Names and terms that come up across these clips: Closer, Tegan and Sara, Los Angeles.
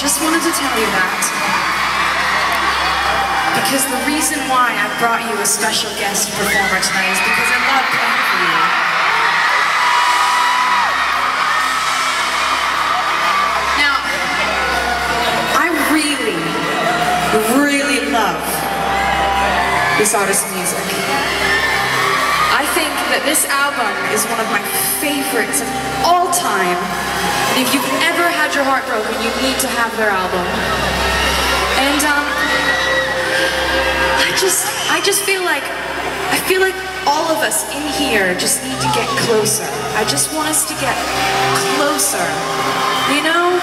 just wanted to tell you that. Because the reason why I brought you a special guest performer tonight is because I love playing for you. Now, I really, really love this artist's music. I think that this album is one of my favorites of all time. And if you've ever had your heart broken, you need to have their album. And I just feel like all of us in here just need to get closer. I just want us to get closer, you know?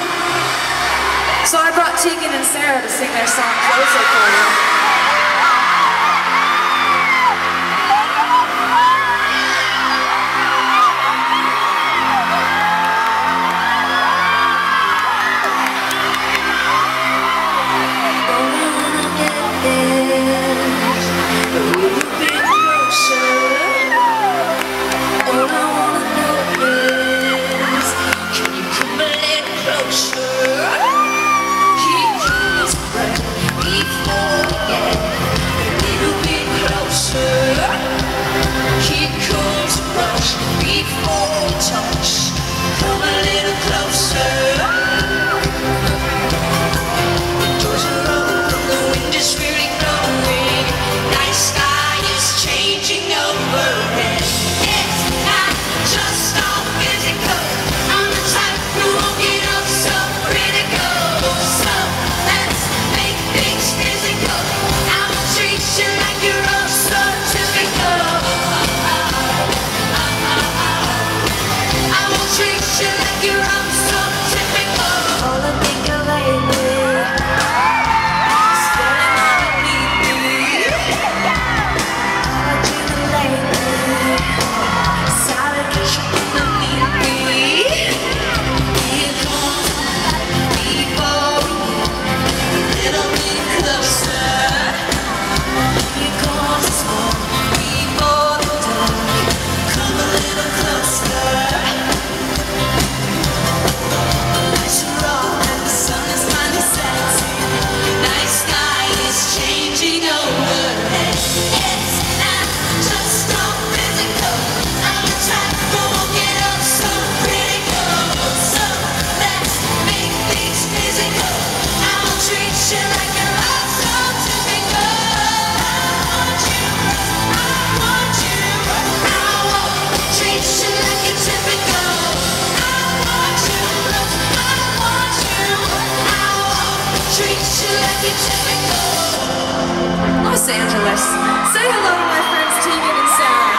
So I brought Tegan and Sara to sing their song Closer for you. Los Angeles. Say hello to my friends Tegan and Sara.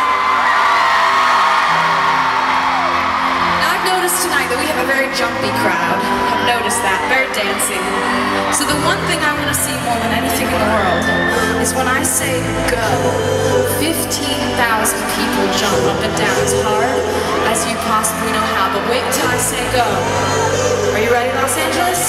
Now I've noticed tonight that we have a very jumpy crowd. I've noticed that, very dancing. So the one thing I want to see more than anything in the world is when I say go, 15,000 people jump up and down as hard as you possibly know how. But wait until I say go. Are you ready, Los Angeles?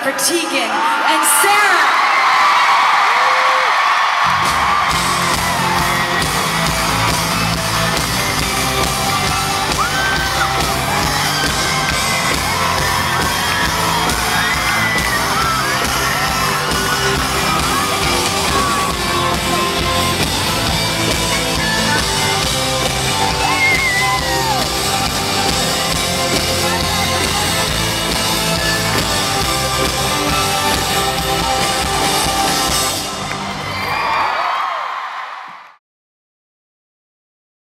For Tegan and Sara.